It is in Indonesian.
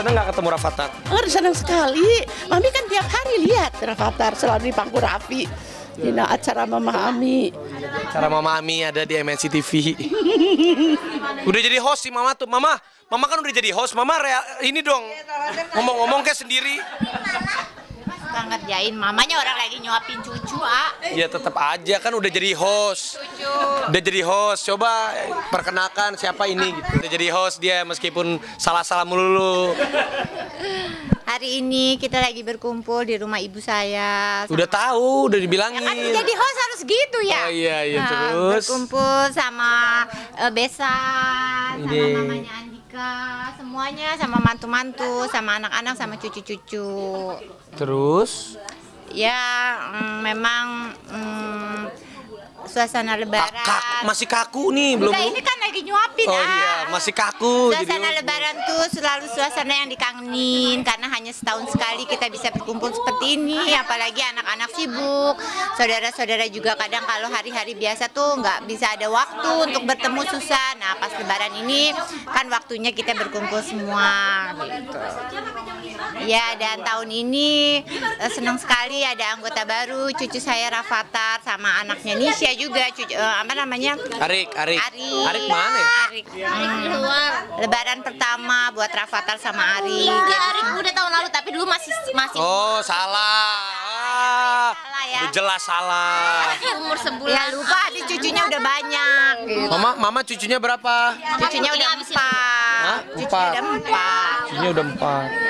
seneng nggak ketemu Rafathar? Seneng sekali. Mami kan tiap hari lihat Rafathar selalu di pangku Raffi. Di acara Mama Amy. Acara Mama Amy ada di MNC TV. Udah jadi host si Mama tuh. Mama kan udah jadi host. Mama ini dong ngomong-ngomong kayak sendiri. Nggak ngerjain mamanya, orang lagi nyuapin cucu. Ya tetap aja kan udah jadi host. Udah jadi host, coba perkenalkan siapa ini gitu. Udah jadi host dia meskipun salah-salah melulu. Hari ini kita lagi berkumpul di rumah ibu saya. Udah tahu, udah dibilangin. Ya kan jadi host harus gitu ya. Oh iya, iya terus. Berkumpul sama besan, sama mamanya Andika, semuanya sama mantu-mantu, sama anak-anak, sama cucu-cucu. Terus? Ya memang suasana lebaran. Masih kaku nih, belum. Ini kan lagi nyuapin. Oh iya, masih kaku. Suasana lebaran tuh selalu suasana yang dikangenin karena hanya setahun sekali kita bisa berkumpul seperti ini, apalagi anak-anak sibuk. Saudara-saudara juga kadang kalau hari-hari biasa tuh nggak bisa ada waktu untuk bertemu, susah. Nah, pas lebaran ini kan waktunya kita berkumpul semua gitu. Ya, dan tahun ini senang sekali ada anggota baru, cucu saya Rafathar sama anaknya Nisha juga, apa namanya? Arik mana ya? Arik. Lebaran pertama buat Rafathar sama Arik. Arik udah tahun lalu tapi dulu masih. Oh, salah ya. Jelas salah. Umur sebulan. Ya lupa, ada cucunya udah banyak. Mama cucunya berapa? Cucunya udah 4. Cucunya udah 4.